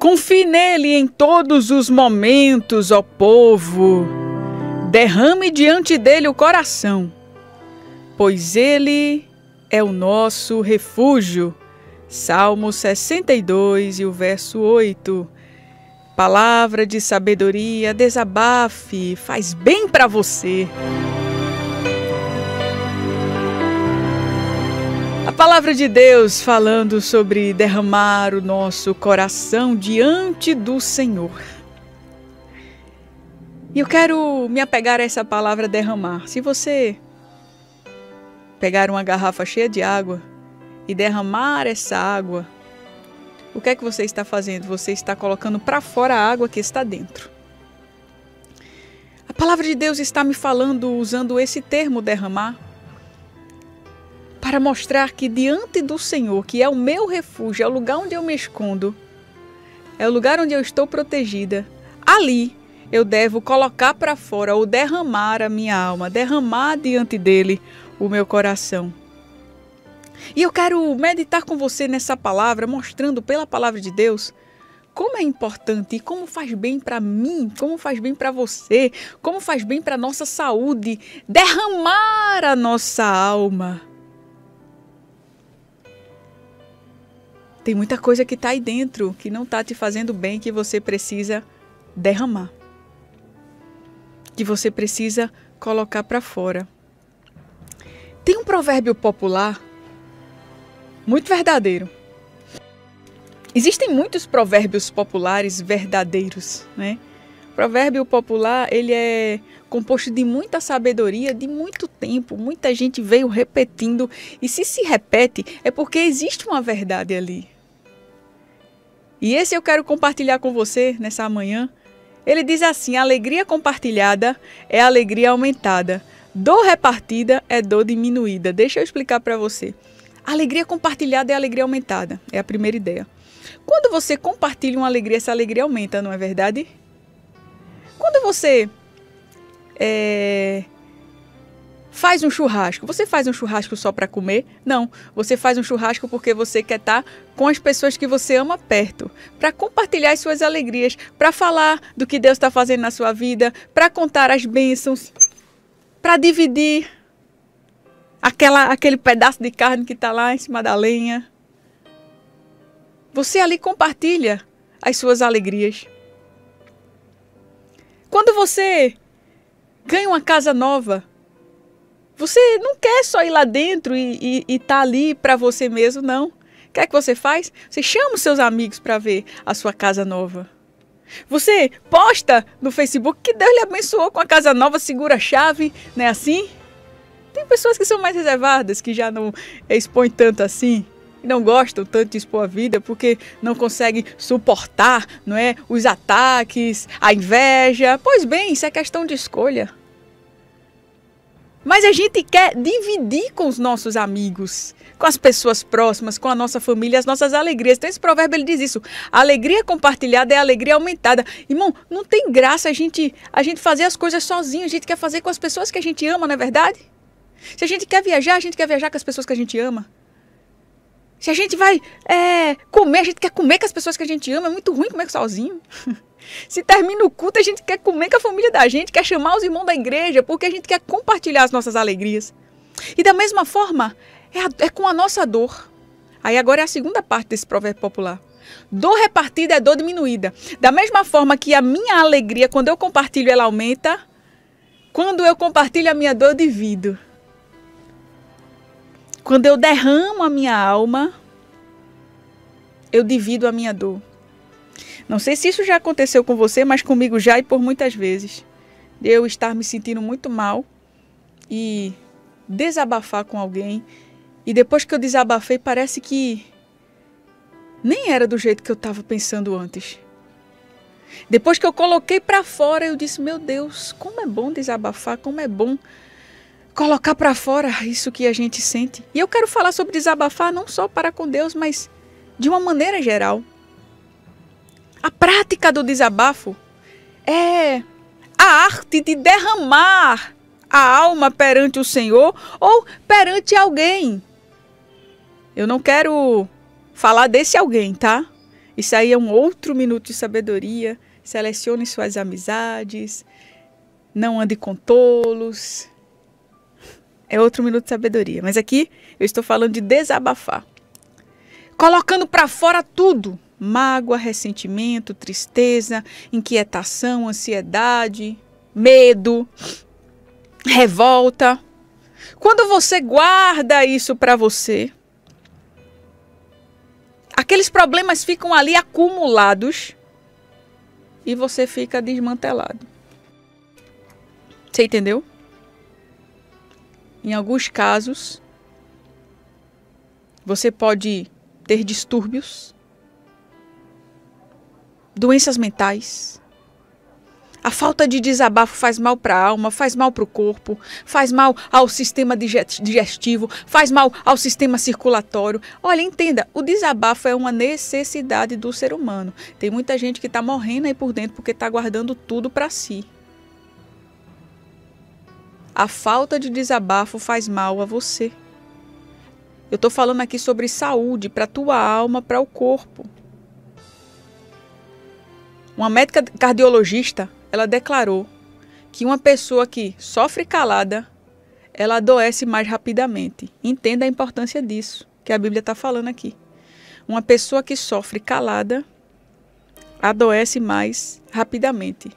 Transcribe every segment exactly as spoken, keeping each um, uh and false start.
Confie nele em todos os momentos, ó povo. Derrame diante dele o coração, pois ele é o nosso refúgio. Salmo sessenta e dois e o verso oito. Palavra de sabedoria, desabafe, faz bem para você. A palavra de Deus falando sobre derramar o nosso coração diante do Senhor. E eu quero me apegar a essa palavra derramar. Se você pegar uma garrafa cheia de água e derramar essa água, o que é que você está fazendo? Você está colocando para fora a água que está dentro. A palavra de Deus está me falando, usando esse termo derramar, para mostrar que diante do Senhor, que é o meu refúgio, é o lugar onde eu me escondo, é o lugar onde eu estou protegida, ali eu devo colocar para fora ou derramar a minha alma, derramar diante dele o meu coração. E eu quero meditar com você nessa palavra, mostrando pela palavra de Deus como é importante e como faz bem para mim, como faz bem para você, como faz bem para a nossa saúde, derramar a nossa alma. Tem muita coisa que está aí dentro, que não está te fazendo bem, que você precisa derramar. Que você precisa colocar para fora. Tem um provérbio popular muito verdadeiro. Existem muitos provérbios populares verdadeiros, né? O provérbio popular, ele é composto de muita sabedoria, de muito tempo. Muita gente veio repetindo. E se se repete, é porque existe uma verdade ali. E esse eu quero compartilhar com você nessa manhã. Ele diz assim: a alegria compartilhada é alegria aumentada. Dor repartida é dor diminuída. Deixa eu explicar para você. A alegria compartilhada é alegria aumentada. É a primeira ideia. Quando você compartilha uma alegria, essa alegria aumenta, não é verdade? Quando você é, faz um churrasco, você faz um churrasco só para comer? Não, você faz um churrasco porque você quer estar com as pessoas que você ama perto, para compartilhar as suas alegrias, para falar do que Deus está fazendo na sua vida, para contar as bênçãos, para dividir aquela, aquele pedaço de carne que está lá em cima da lenha. Você ali compartilha as suas alegrias. Quando você ganha uma casa nova, você não quer só ir lá dentro e estar ali para você mesmo, não. O que é que você faz? Você chama os seus amigos para ver a sua casa nova. Você posta no Facebook que Deus lhe abençoou com a casa nova, segura a chave, não é assim? Tem pessoas que são mais reservadas, que já não expõem tanto assim. Não gostam tanto de expor a vida porque não conseguem suportar, não é, os ataques, a inveja. Pois bem, isso é questão de escolha. Mas a gente quer dividir com os nossos amigos, com as pessoas próximas, com a nossa família, as nossas alegrias. Então esse provérbio ele diz isso: a alegria compartilhada é a alegria aumentada. Irmão, não tem graça a gente, a gente fazer as coisas sozinho, a gente quer fazer com as pessoas que a gente ama, não é verdade? Se a gente quer viajar, a gente quer viajar com as pessoas que a gente ama. Se a gente vai é, comer, a gente quer comer com as pessoas que a gente ama. É muito ruim comer sozinho. Se termina o culto, a gente quer comer com a família da gente, quer chamar os irmãos da igreja, porque a gente quer compartilhar as nossas alegrias. E da mesma forma, é, a, é com a nossa dor. Aí agora é a segunda parte desse provérbio popular. Dor repartida é dor diminuída. Da mesma forma que a minha alegria, quando eu compartilho, ela aumenta. Quando eu compartilho a minha dor, eu divido. Quando eu derramo a minha alma, eu divido a minha dor. Não sei se isso já aconteceu com você, mas comigo já e por muitas vezes. Eu estar me sentindo muito mal e desabafar com alguém. E depois que eu desabafei, parece que nem era do jeito que eu estava pensando antes. Depois que eu coloquei para fora, eu disse: meu Deus, como é bom desabafar, como é bom colocar para fora isso que a gente sente. E eu quero falar sobre desabafar não só para com Deus, mas de uma maneira geral. A prática do desabafo é a arte de derramar a alma perante o Senhor ou perante alguém. Eu não quero falar desse alguém, tá? Isso aí é um outro minuto de sabedoria. Selecione suas amizades, não ande com tolos. É outro minuto de sabedoria. Mas aqui eu estou falando de desabafar. Colocando para fora tudo. Mágoa, ressentimento, tristeza, inquietação, ansiedade, medo, revolta. Quando você guarda isso para você, aqueles problemas ficam ali acumulados e você fica desmantelado. Você entendeu? Em alguns casos, você pode ter distúrbios, doenças mentais. A falta de desabafo faz mal para a alma, faz mal para o corpo, faz mal ao sistema digestivo, faz mal ao sistema circulatório. Olha, entenda, o desabafo é uma necessidade do ser humano. Tem muita gente que está morrendo aí por dentro porque está guardando tudo para si. A falta de desabafo faz mal a você. Eu estou falando aqui sobre saúde, para a tua alma, para o corpo. Uma médica cardiologista, ela declarou que uma pessoa que sofre calada, ela adoece mais rapidamente. Entenda a importância disso, que a Bíblia está falando aqui. Uma pessoa que sofre calada, adoece mais rapidamente.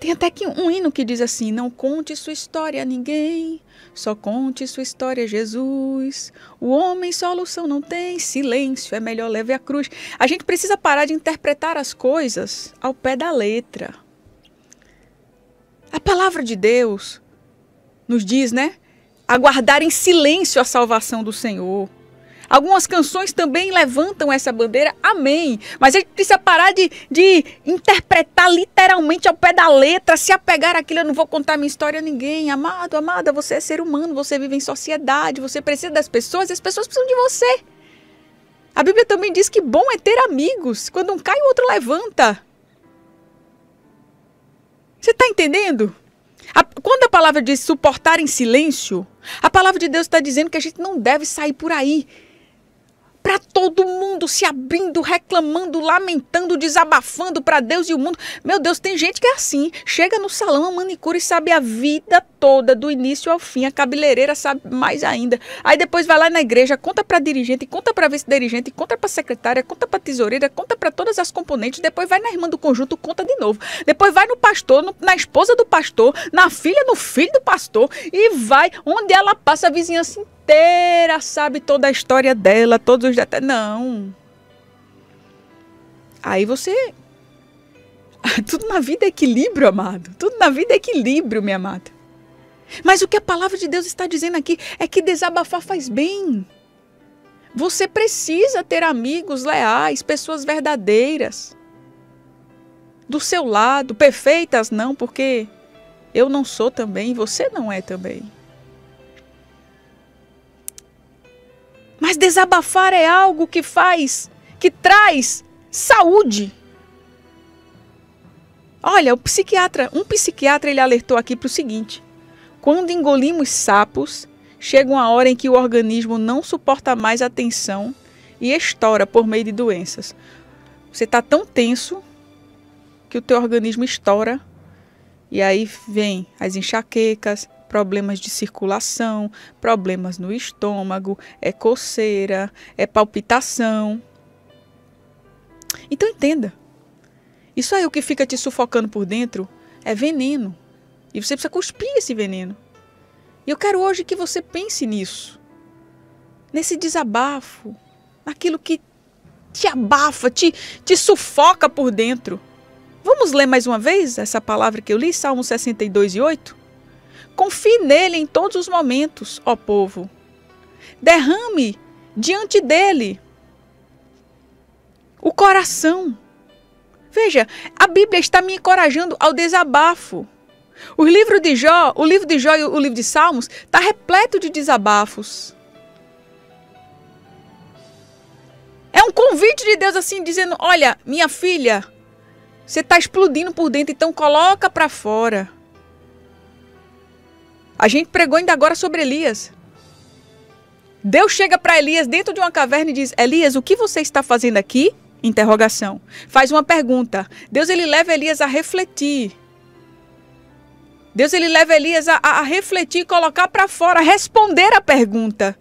Tem até que um hino que diz assim: não conte sua história a ninguém, só conte sua história a Jesus. O homem solução não tem, silêncio é melhor, leve a cruz. A gente precisa parar de interpretar as coisas ao pé da letra. A palavra de Deus nos diz, né? Aguardar em silêncio a salvação do Senhor. Algumas canções também levantam essa bandeira, amém. Mas a gente precisa parar de, de interpretar literalmente ao pé da letra, se apegar àquilo, eu não vou contar minha história a ninguém. Amado, amada, você é ser humano, você vive em sociedade, você precisa das pessoas e as pessoas precisam de você. A Bíblia também diz que bom é ter amigos, quando um cai o outro levanta. Você está entendendo? A, quando a palavra diz suportar em silêncio, a palavra de Deus está dizendo que a gente não deve sair por aí para todo mundo se abrindo, reclamando, lamentando, desabafando para Deus e o mundo. Meu Deus, tem gente que é assim. Chega no salão, a manicure sabe a vida toda, do início ao fim. A cabeleireira sabe mais ainda. Aí depois vai lá na igreja, conta para dirigente, conta para vice-dirigente, conta para secretária, conta para tesoureira, conta para todas as componentes. Depois vai na irmã do conjunto, conta de novo. Depois vai no pastor, no, na esposa do pastor, na filha, no filho do pastor. E vai onde ela passa, a vizinhança inteira. Inteira, sabe toda a história dela, todos os detalhes. Não. Aí você... Tudo na vida é equilíbrio, amado. Tudo na vida é equilíbrio, minha amada. Mas o que a palavra de Deus está dizendo aqui é que desabafar faz bem. Você precisa ter amigos leais, pessoas verdadeiras. Do seu lado, perfeitas não, porque eu não sou também, você não é também. Mas desabafar é algo que faz, que traz saúde. Olha, o psiquiatra, um psiquiatra ele alertou aqui para o seguinte: quando engolimos sapos, chega uma hora em que o organismo não suporta mais a tensão e estoura por meio de doenças. Você está tão tenso que o teu organismo estoura e aí vem as enxaquecas, problemas de circulação, problemas no estômago, é coceira, é palpitação. Então entenda, isso aí o que fica te sufocando por dentro é veneno. E você precisa cuspir esse veneno. E eu quero hoje que você pense nisso, nesse desabafo, naquilo que te abafa, te, te sufoca por dentro. Vamos ler mais uma vez essa palavra que eu li, Salmo sessenta e dois e oito? Confie nele em todos os momentos, ó povo. Derrame diante dele o coração. Veja, a Bíblia está me encorajando ao desabafo. O livro de Jó, o livro de Jó e o livro de Salmos está repleto de desabafos. É um convite de Deus assim, dizendo: olha, minha filha, você está explodindo por dentro, então coloca para fora. A gente pregou ainda agora sobre Elias. Deus chega para Elias dentro de uma caverna e diz: Elias, o que você está fazendo aqui? Interrogação. Faz uma pergunta. Deus ele leva Elias a refletir. Deus ele leva Elias a, a, a refletir, colocar para fora, responder a pergunta.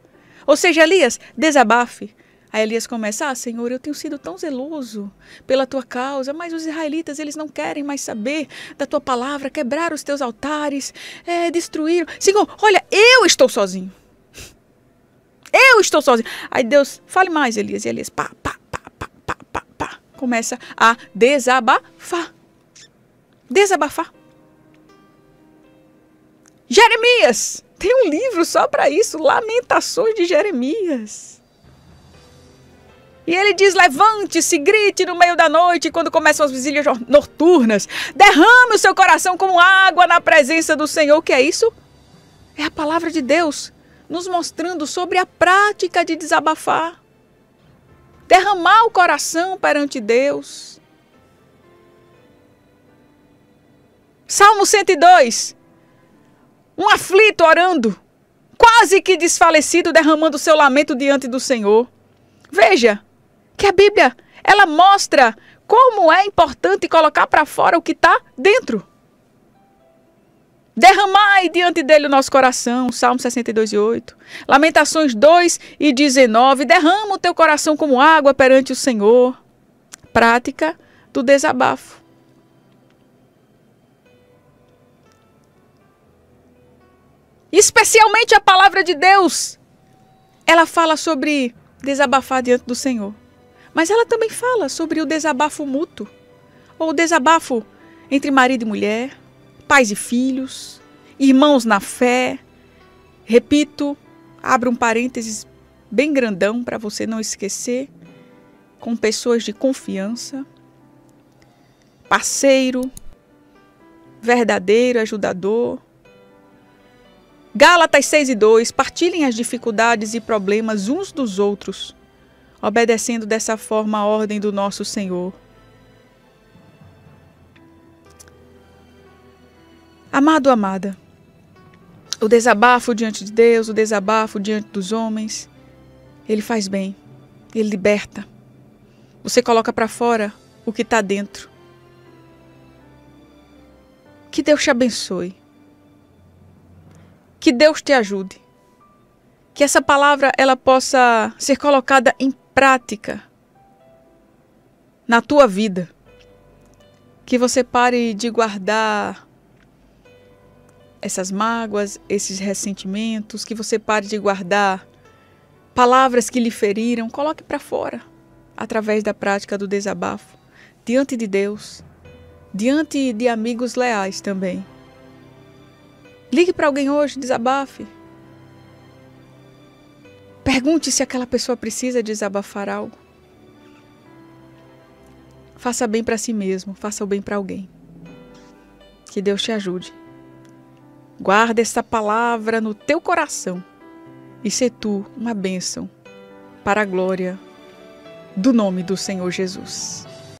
Ou seja, Elias, desabafe. Aí Elias começa: ah, Senhor, eu tenho sido tão zeloso pela tua causa, mas os israelitas, eles não querem mais saber da tua palavra, quebraram os teus altares, é, destruíram. Senhor, olha, eu estou sozinho. Eu estou sozinho. Aí Deus, fale mais, Elias. E Elias, pá, pá, pá, pá, pá, pá, pá, começa a desabafar. Desabafar. Jeremias. Tem um livro só para isso, Lamentações de Jeremias. E ele diz: levante-se, grite no meio da noite, quando começam as vigílias noturnas. Derrame o seu coração como água na presença do Senhor. O que é isso? É a palavra de Deus nos mostrando sobre a prática de desabafar. Derramar o coração perante Deus. Salmo cento e dois. Um aflito orando, quase que desfalecido, derramando o seu lamento diante do Senhor. Veja que a Bíblia, ela mostra como é importante colocar para fora o que está dentro. Derramai diante dele o nosso coração, Salmo sessenta e dois e oito. Lamentações dois e dezenove, derrama o teu coração como água perante o Senhor. Prática do desabafo. Especialmente a palavra de Deus, ela fala sobre desabafar diante do Senhor. Mas ela também fala sobre o desabafo mútuo, ou o desabafo entre marido e mulher, pais e filhos, irmãos na fé. Repito, abro um parênteses bem grandão para você não esquecer, com pessoas de confiança, parceiro, verdadeiro ajudador. Gálatas seis e dois, partilhem as dificuldades e problemas uns dos outros, obedecendo dessa forma a ordem do nosso Senhor. Amado, amada, o desabafo diante de Deus, o desabafo diante dos homens, ele faz bem, ele liberta. Você coloca para fora o que está dentro. Que Deus te abençoe. Que Deus te ajude, que essa palavra ela possa ser colocada em prática na tua vida, que você pare de guardar essas mágoas, esses ressentimentos, que você pare de guardar palavras que lhe feriram, coloque para fora através da prática do desabafo, diante de Deus, diante de amigos leais também. Ligue para alguém hoje, desabafe. Pergunte se aquela pessoa precisa desabafar algo. Faça bem para si mesmo, faça o bem para alguém. Que Deus te ajude. Guarda essa palavra no teu coração e sê tu uma bênção para a glória do nome do Senhor Jesus.